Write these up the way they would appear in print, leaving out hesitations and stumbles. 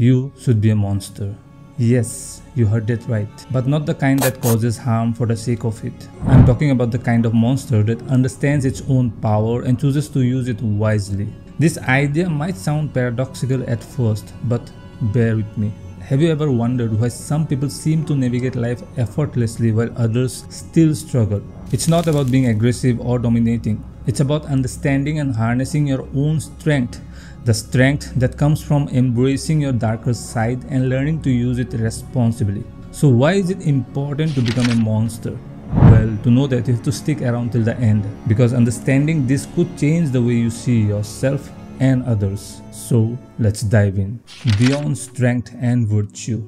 You should be a monster. Yes, you heard that right, but not the kind that causes harm for the sake of it. I'm talking about the kind of monster that understands its own power and chooses to use it wisely. This idea might sound paradoxical at first, but bear with me. Have you ever wondered why some people seem to navigate life effortlessly while others still struggle? It's not about being aggressive or dominating. It's about understanding and harnessing your own strength, the strength that comes from embracing your darker side and learning to use it responsibly. So why is it important to become a monster? Well, to know that you have to stick around till the end, because understanding this could change the way you see yourself and others. So let's dive in. Beyond strength and virtue.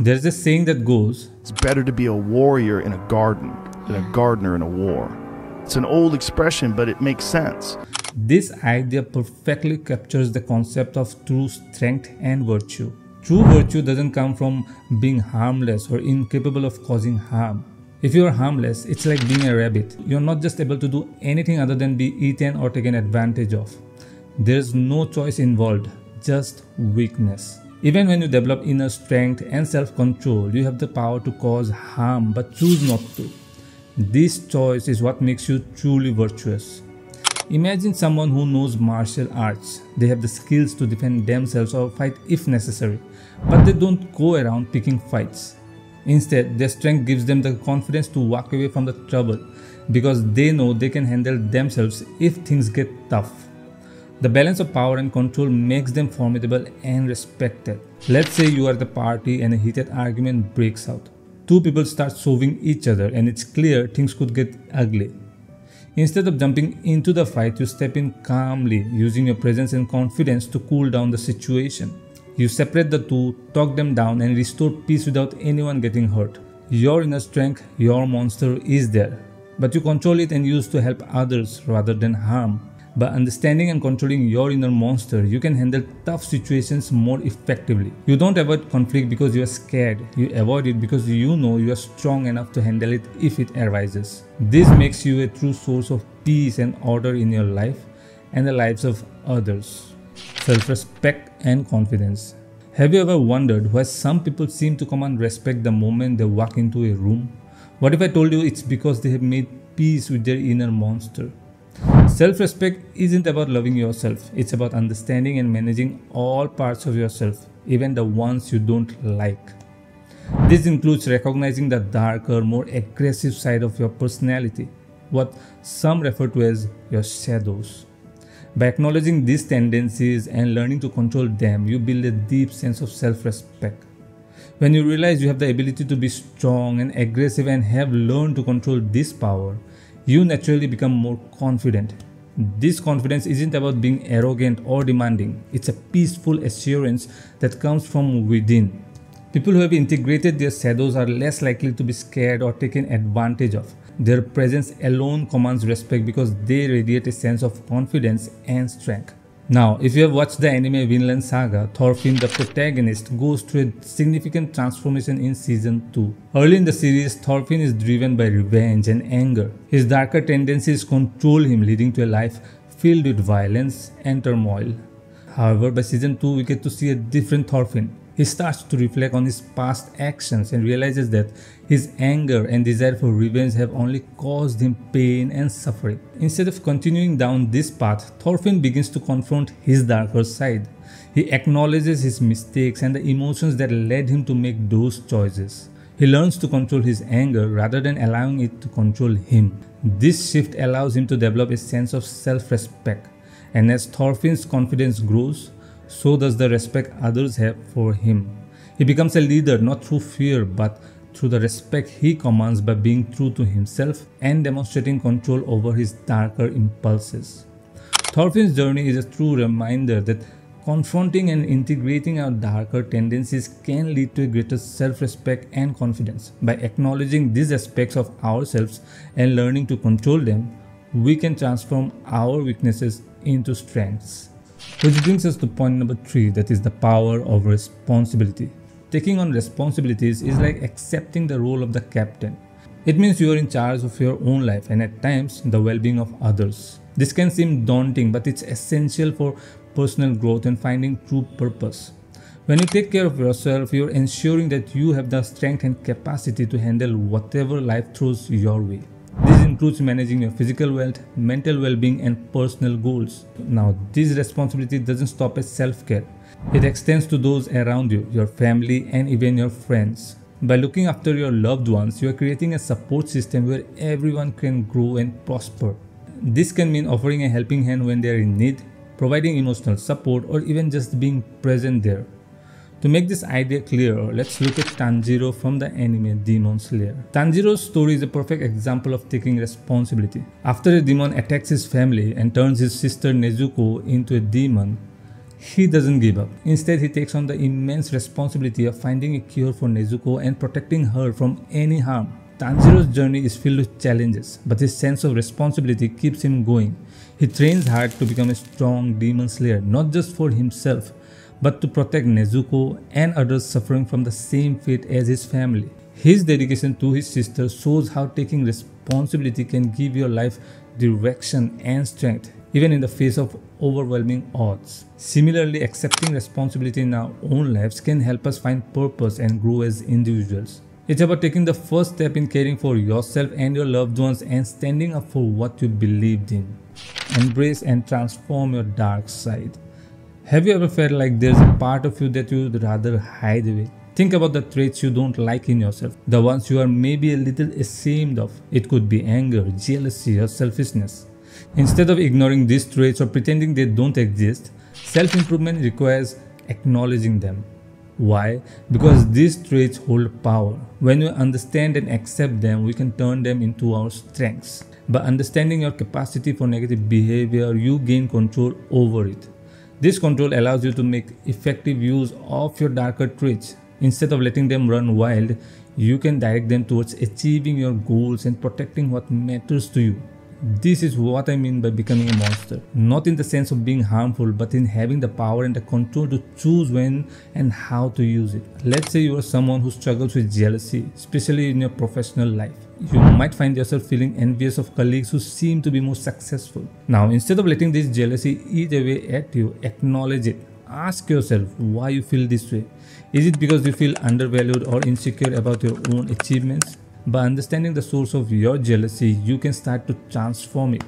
There's a saying that goes, "It's better to be a warrior in a garden than a gardener in a war." It's an old expression, but it makes sense. This idea perfectly captures the concept of true strength and virtue. True virtue doesn't come from being harmless or incapable of causing harm. If you are harmless, it's like being a rabbit. You're not just able to do anything other than be eaten or taken advantage of. There's no choice involved, just weakness. Even when you develop inner strength and self-control, you have the power to cause harm but choose not to. This choice is what makes you truly virtuous. Imagine someone who knows martial arts. They have the skills to defend themselves or fight if necessary, but they don't go around picking fights. Instead, their strength gives them the confidence to walk away from the trouble because they know they can handle themselves if things get tough. The balance of power and control makes them formidable and respected. Let's say you are the party and a heated argument breaks out. Two people start shoving each other and it's clear things could get ugly. Instead of jumping into the fight, you step in calmly, using your presence and confidence to cool down the situation. You separate the two, talk them down and restore peace without anyone getting hurt. Your inner strength, your monster, is there, but you control it and use to help others rather than harm. By understanding and controlling your inner monster, you can handle tough situations more effectively. You don't avoid conflict because you are scared. You avoid it because you know you are strong enough to handle it if it arises. This makes you a true source of peace and order in your life and the lives of others. Self-respect and confidence. Have you ever wondered why some people seem to command respect the moment they walk into a room? What if I told you it's because they have made peace with their inner monster? Self-respect isn't about loving yourself, it's about understanding and managing all parts of yourself, even the ones you don't like. This includes recognizing the darker, more aggressive side of your personality, what some refer to as your shadows. By acknowledging these tendencies and learning to control them, you build a deep sense of self-respect. When you realize you have the ability to be strong and aggressive and have learned to control this power, you naturally become more confident. This confidence isn't about being arrogant or demanding. It's a peaceful assurance that comes from within. People who have integrated their shadows are less likely to be scared or taken advantage of. Their presence alone commands respect because they radiate a sense of confidence and strength. Now, if you have watched the anime Vinland Saga, Thorfinn, the protagonist, goes through a significant transformation in season 2. Early in the series, Thorfinn is driven by revenge and anger. His darker tendencies control him, leading to a life filled with violence and turmoil. However, by season 2, we get to see a different Thorfinn. He starts to reflect on his past actions and realizes that his anger and desire for revenge have only caused him pain and suffering. Instead of continuing down this path, Thorfinn begins to confront his darker side. He acknowledges his mistakes and the emotions that led him to make those choices. He learns to control his anger rather than allowing it to control him. This shift allows him to develop a sense of self-respect, and as Thorfinn's confidence grows, so does the respect others have for him. He becomes a leader not through fear but through the respect he commands by being true to himself and demonstrating control over his darker impulses. Thorfinn's journey is a true reminder that confronting and integrating our darker tendencies can lead to a greater self-respect and confidence. By acknowledging these aspects of ourselves and learning to control them, we can transform our weaknesses into strengths. Which brings us to point number 3, that is the power of responsibility. Taking on responsibilities is like accepting the role of the captain. It means you are in charge of your own life and at times the well-being of others. This can seem daunting, but it's essential for personal growth and finding true purpose. When you take care of yourself, you're ensuring that you have the strength and capacity to handle whatever life throws your way. This includes managing your physical wealth, mental well-being and personal goals. Now, this responsibility doesn't stop at self-care. It extends to those around you, your family and even your friends. By looking after your loved ones, you are creating a support system where everyone can grow and prosper. This can mean offering a helping hand when they are in need, providing emotional support, or even just being present there. To make this idea clearer, let's look at Tanjiro from the anime Demon Slayer. Tanjiro's story is a perfect example of taking responsibility. After a demon attacks his family and turns his sister Nezuko into a demon, he doesn't give up. Instead, he takes on the immense responsibility of finding a cure for Nezuko and protecting her from any harm. Tanjiro's journey is filled with challenges, but his sense of responsibility keeps him going. He trains hard to become a strong demon slayer, not just for himself, but to protect Nezuko and others suffering from the same fate as his family. His dedication to his sister shows how taking responsibility can give your life direction and strength, even in the face of overwhelming odds. Similarly, accepting responsibility in our own lives can help us find purpose and grow as individuals. It's about taking the first step in caring for yourself and your loved ones and standing up for what you believed in. Embrace and transform your dark side. Have you ever felt like there's a part of you that you'd rather hide away? Think about the traits you don't like in yourself, the ones you are maybe a little ashamed of. It could be anger, jealousy, or selfishness. Instead of ignoring these traits or pretending they don't exist, self-improvement requires acknowledging them. Why? Because these traits hold power. When we understand and accept them, we can turn them into our strengths. By understanding your capacity for negative behavior, you gain control over it. This control allows you to make effective use of your darker traits. Instead of letting them run wild, you can direct them towards achieving your goals and protecting what matters to you. This is what I mean by becoming a monster. Not in the sense of being harmful, but in having the power and the control to choose when and how to use it. Let's say you are someone who struggles with jealousy, especially in your professional life. You might find yourself feeling envious of colleagues who seem to be more successful. Now, instead of letting this jealousy eat away at you, acknowledge it. Ask yourself why you feel this way. Is it because you feel undervalued or insecure about your own achievements? By understanding the source of your jealousy, you can start to transform it.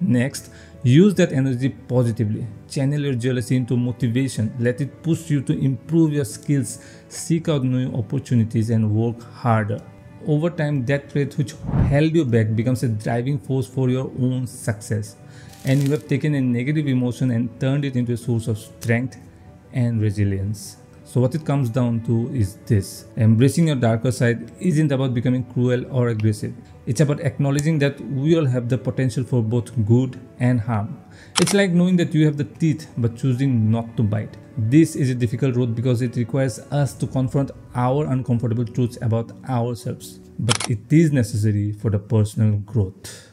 Next, use that energy positively. Channel your jealousy into motivation. Let it push you to improve your skills, seek out new opportunities, and work harder. Over time, that trait which held you back becomes a driving force for your own success. And you have taken a negative emotion and turned it into a source of strength and resilience. So what it comes down to is this: embracing your darker side isn't about becoming cruel or aggressive. It's about acknowledging that we all have the potential for both good and harm. It's like knowing that you have the teeth but choosing not to bite. This is a difficult road because it requires us to confront our uncomfortable truths about ourselves. But it is necessary for the personal growth.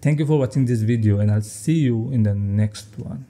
Thank you for watching this video, and I'll see you in the next one.